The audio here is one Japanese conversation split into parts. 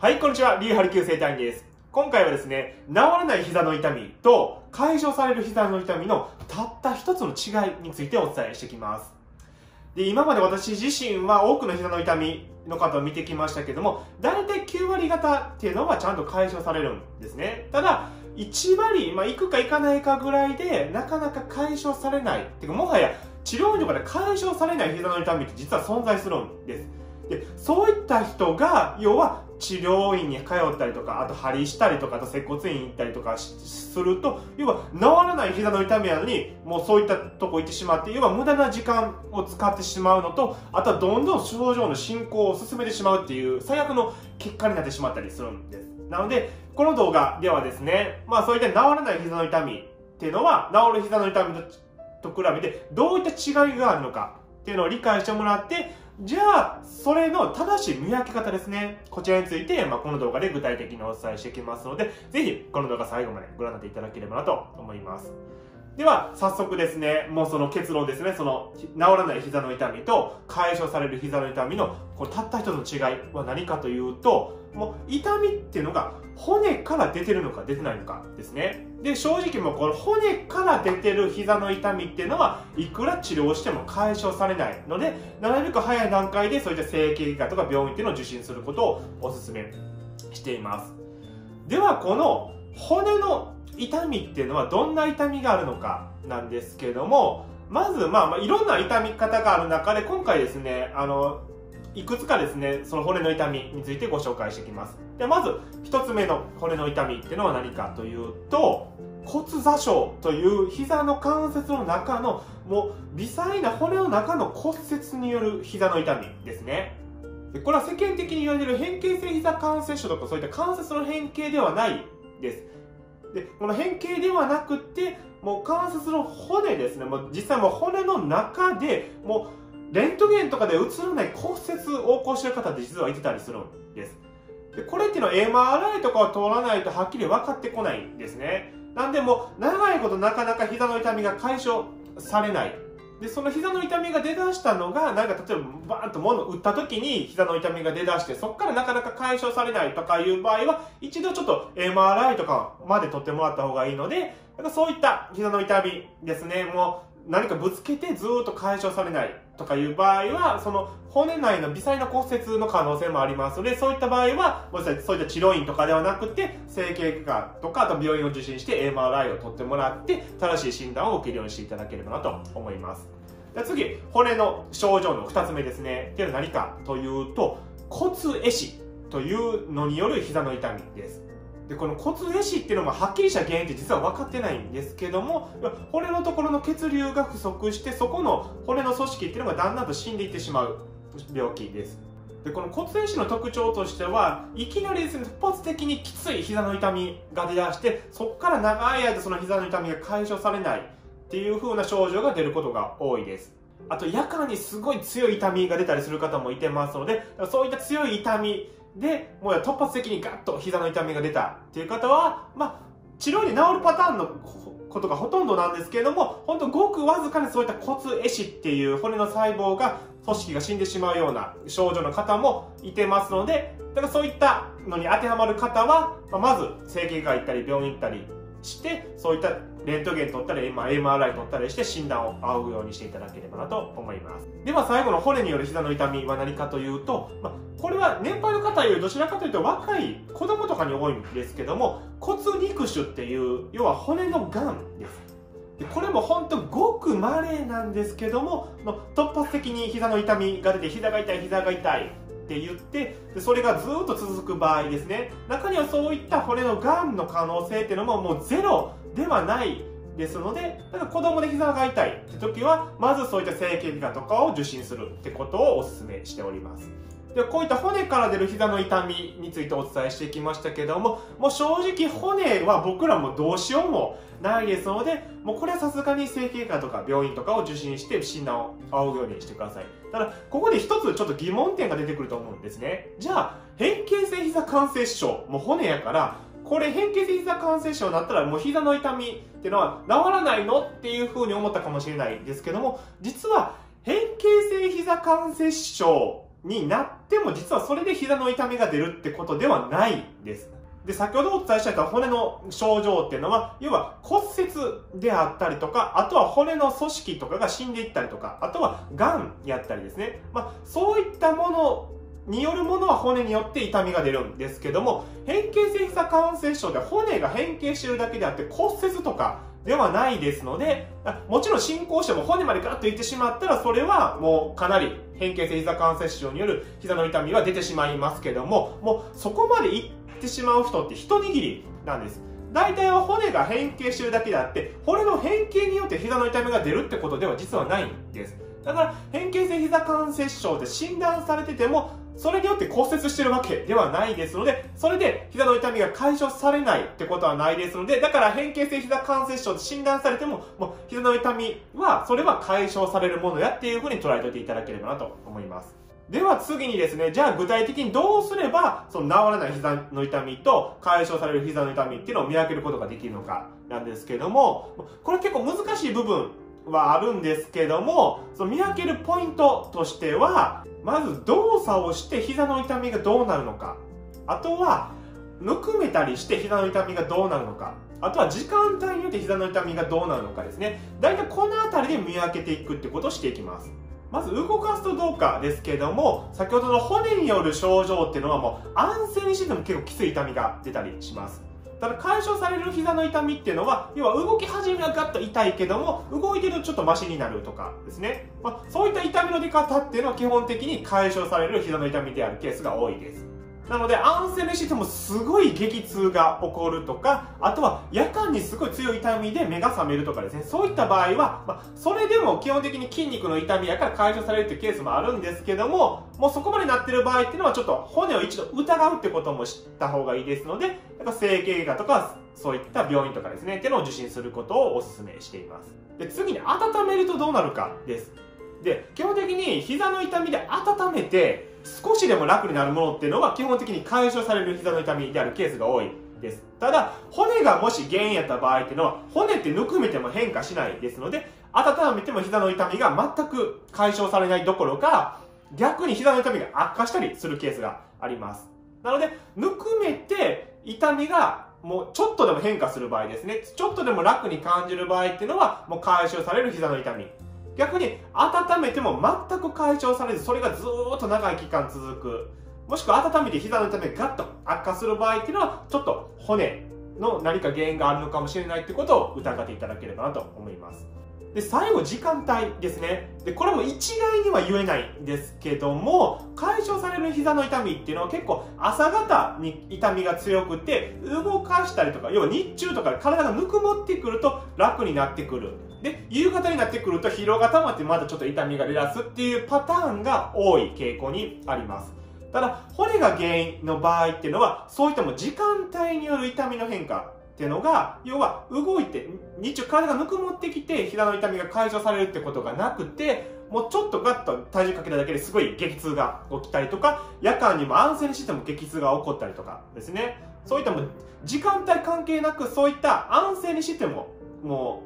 はい、こんにちは。リー・ハルキュー整体院です。今回はですね、治らない膝の痛みと解消される膝の痛みのたった一つの違いについてお伝えしていきます。で、今まで私自身は多くの膝の痛みの方を見てきましたけども、大体9割方っていうのはちゃんと解消されるんですね。ただ、1割、いくかいかないかぐらいで、なかなか解消されない。てか、もはや治療院とかで解消されない膝の痛みって実は存在するんです。で、そういった人が、要は治療院に通ったりとか、あと鍼したりとか、あと接骨院行ったりとかすると、要は治らない膝の痛みなのに、もうそういったとこ行ってしまって、要は無駄な時間を使ってしまうのと、あとはどんどん症状の進行を進めてしまうっていう最悪の結果になってしまったりするんです。なので、この動画ではですね、そういった治らない膝の痛みっていうのは、治る膝の痛みと比べてどういった違いがあるのかっていうのを理解してもらって、じゃあ、それの正しい見分け方ですね。こちらについて、この動画で具体的にお伝えしていきますので、ぜひ、この動画最後までご覧になっていただければなと思います。では、早速ですね、もうその結論ですね、その、治らない膝の痛みと解消される膝の痛みの、たった一つの違いは何かというと、もう、痛みっていうのが、骨から出てるのか出てないのかですね。で、正直もう、この骨から出てる膝の痛みっていうのは、いくら治療しても解消されないので、なるべく早い段階で、そういった整形外科とか病院っていうのを受診することをお勧めしています。では、この、骨の痛みっていうのはどんな痛みがあるのかなんですけども、まず、いろんな痛み方がある中で、今回ですね、いくつかですね、その骨の痛みについてご紹介していきます。で、まず、一つ目の骨の痛みっていうのは何かというと、骨座症という膝の関節の中の、もう微細な骨の中の骨折による膝の痛みですね。で、これは世間的に言われる変形性膝関節症とかそういった関節の変形ではないです。で、この変形ではなくて、もう関節の骨ですね。もう実際もう骨の中で、もうレントゲンとかで映らない骨折を起こしている方って実はいてたりするんです。で、これっていうのは MRI とかを取らないとはっきり分かってこないんですね。なんでもう長いことなかなか膝の痛みが解消されない。で、その膝の痛みが出だしたのが、なんか例えばバーンと物を打った時に膝の痛みが出だして、そこからなかなか解消されないとかいう場合は、一度ちょっと MRI とかまで取ってもらった方がいいので、そういった膝の痛みですね、もう何かぶつけてずーっと解消されないとかいう場合は、その骨内の微細な骨折の可能性もありますので、そういった場合は、そういった治療院とかではなくて、整形外科とか、あと病院を受診して MRI を取ってもらって、正しい診断を受けるようにしていただければなと思います。で、次、骨の症状の2つ目ですね。っていうのは何かというと、骨壊死というのによる膝の痛みです。で、この骨壊死っていうのもはっきりした原因って実は分かってないんですけども、骨のところの血流が不足して、そこの骨の組織っていうのがだんだんと死んでいってしまう病気です。で、この骨壊死の特徴としては、いきなりですね、突発的にきつい膝の痛みが出だして、そこから長い間その膝の痛みが解消されないっていう風な症状が出ることが多いです。あと、夜間にすごい強い痛みが出たりする方もいてますので、そういった強い痛み、で、もう突発的にガッと膝の痛みが出たっていう方は、治療に治るパターンのことがほとんどなんですけれども、ほんとごくわずかにそういった骨壊死っていう骨の細胞が、組織が死んでしまうような症状の方もいてますので、だからそういったのに当てはまる方は、まず整形外科行ったり病院行ったりして、そういったレントゲン取ったり、MRI 取ったりして診断を仰ぐようにしていただければなと思います。では最後の骨による膝の痛みは何かというと、これは年配の方よりどちらかというと若い子供とかに多いんですけども、骨肉腫っていう、要は骨のがんです。で、これも本当ごく稀なんですけども、突発的に膝の痛みが出て、膝が痛い、膝が痛い。って言って、それがずっと続く場合ですね。中にはそういった骨のがんの可能性っていうのももうゼロではないですので、だから子供で膝が痛いって時は、まずそういった整形外科とかを受診するってことをお勧めしております。で、こういった骨から出る膝の痛みについてお伝えしてきましたけども、もう正直骨は僕らもどうしようもないですので、もうこれはさすがに整形外科とか病院とかを受診して診断を仰ぐようにしてください。ただ、ここで一つちょっと疑問点が出てくると思うんですね。じゃあ、変形性膝関節症、もう骨やから、これ変形性膝関節症だったらもう膝の痛みっていうのは治らないのっていうふうに思ったかもしれないですけども、実は変形性膝関節症、になっても実はそれで膝の痛みが出るってことではないです。で、先ほどお伝えした骨の症状っていうのは、要は骨折であったりとか、あとは骨の組織とかが死んでいったりとか、あとは癌やったりですね。そういったものによるものは骨によって痛みが出るんですけども、変形性ひざ関節症で骨が変形してるだけであって骨折とかではないですので、もちろん進行しても骨までガッといってしまったら、それはもうかなり変形性ひざ関節症による膝の痛みは出てしまいますけども、もうそこまでいってしまう人って一握りなんです。大体は骨が変形してるだけであって、骨の変形によって膝の痛みが出るってことでは実はないんです。だから変形性ひざ関節症で診断されてても、それによって骨折してるわけではないですので、それで膝の痛みが解消されないってことはないですので、だから変形性膝関節症と診断されても、もう膝の痛みは、それは解消されるものやっていうふうに捉えておいていただければなと思います。では次にですね、じゃあ具体的にどうすれば、その治らない膝の痛みと解消される膝の痛みっていうのを見分けることができるのかなんですけども、これ結構難しい部分はあるんですけども、その見分けるポイントとしては、まず動作をして膝の痛みがどうなるのか、あとはむくめたりして膝の痛みがどうなるのか、あとは時間帯によって膝の痛みがどうなるのかですね。だいたいこの辺りで見分けていくってことをしていきます。まず動かすとどうかですけども、先ほどの骨による症状っていうのはもう安静にしてても結構きつい痛みが出たりします。ただ解消される膝の痛みっていうのは、要は動き始めはガッと痛いけども、動いてるとちょっとマシになるとかですね。そういった痛みの出方っていうのは基本的に解消される膝の痛みであるケースが多いです。なので、安静にしててもすごい激痛が起こるとか、あとは夜間にすごい強い痛みで目が覚めるとかですね。そういった場合は、それでも基本的に筋肉の痛みやから解消されるっていうケースもあるんですけども、もうそこまでなってる場合っていうのはちょっと骨を一度疑うってことも知った方がいいですので、やっぱ整形外科とかそういった病院とかですね、っていうのを受診することをお勧めしています。で、次に温めるとどうなるかです。で、基本的に膝の痛みで温めて、少しでも楽になるものっていうのは基本的に解消される膝の痛みであるケースが多いです。ただ、骨がもし原因やった場合っていうのは、骨ってぬくめても変化しないですので、温めても膝の痛みが全く解消されないどころか、逆に膝の痛みが悪化したりするケースがあります。なので、ぬくめて痛みがもうちょっとでも変化する場合ですね、ちょっとでも楽に感じる場合っていうのは、もう解消される膝の痛み。逆に温めても全く解消されず、それがずーっと長い期間続く、もしくは温めて膝の痛みがガッと悪化する場合っていうのは、ちょっと骨の何か原因があるのかもしれないってことを疑っていただければなと思います。で、最後、時間帯ですね。で、これも一概には言えないんですけども、解消される膝の痛みっていうのは結構朝方に痛みが強くて、動かしたりとか、要は日中とかで体がぬくもってくると楽になってくる。で、夕方になってくると疲労が溜まってまだちょっと痛みが出だすっていうパターンが多い傾向にあります。ただ、骨が原因の場合っていうのは、そういったも時間帯による痛みの変化。っていうのが、要は動いて日中体がぬくもってきて膝の痛みが解消されるってことがなくて、もうちょっとガッと体重かけただけですごい激痛が起きたりとか、夜間にも安静にしても激痛が起こったりとかですね。そういったもう時間帯関係なく、そういった安静にしてもも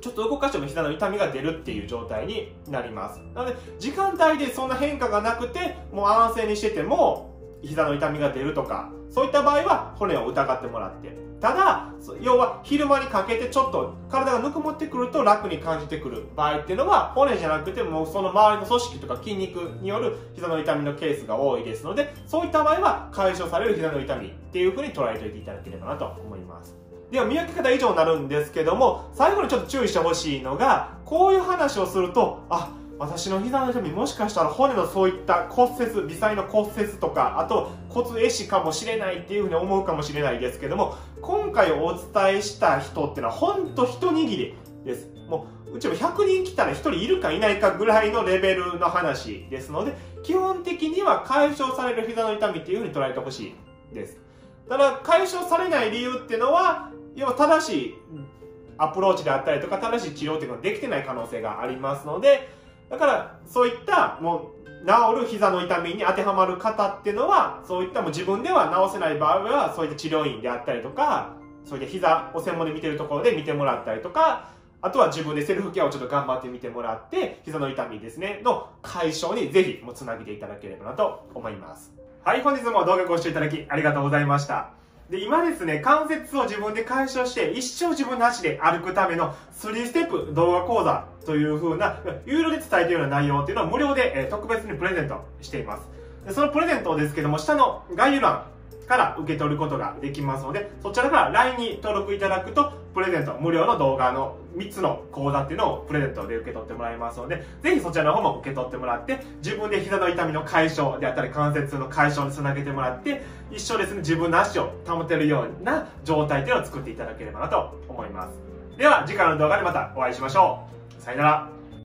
うちょっと動かしても膝の痛みが出るっていう状態になります。なので、時間帯でそんな変化がなくて、もう安静にしてても膝の痛みが出るとか、そういった場合は骨を疑ってもらって、ただ要は昼間にかけてちょっと体がぬくもってくると楽に感じてくる場合っていうのは、骨じゃなくてもその周りの組織とか筋肉による膝の痛みのケースが多いですので、そういった場合は解消される膝の痛みっていうふうに捉えておいていただければなと思います。では、見分け方以上になるんですけども、最後にちょっと注意してほしいのが、こういう話をすると、あ、私の膝の痛み、もしかしたら骨のそういった骨折、微細な骨折とか、あと骨壊死かもしれないっていうふうに思うかもしれないですけども、今回お伝えした人っていうのはほんと一握りです。もう、うちも100人来たら1人いるかいないかぐらいのレベルの話ですので、基本的には解消される膝の痛みっていうふうに捉えてほしいです。ただ、解消されない理由っていうのは、要は正しいアプローチであったりとか、正しい治療っていうのができてない可能性がありますので、だから、そういった、もう、治る膝の痛みに当てはまる方っていうのは、そういったもう自分では治せない場合は、そういった治療院であったりとか、そういった膝を専門で見てるところで見てもらったりとか、あとは自分でセルフケアをちょっと頑張ってみてもらって、膝の痛みですね、の解消にぜひもうつなげていただければなと思います。はい、本日も動画ご視聴いただきありがとうございました。で、今ですね、関節を自分で解消して、一生自分の足で歩くための3ステップ動画講座という風な、有料で伝えているような内容っていうのを無料で特別にプレゼントしています。で、そのプレゼントですけども、下の概要欄から受け取ることができますので、そちらから LINE に登録いただくと、プレゼント、無料の動画の3つの講座っていうのをプレゼントで受け取ってもらいますので、ぜひそちらの方も受け取ってもらって、自分で膝の痛みの解消であったり、関節の解消につなげてもらって、一生ですね、自分の足を保てるような状態っていうのを作っていただければなと思います。では、次回の動画でまたお会いしましょう。さよなら。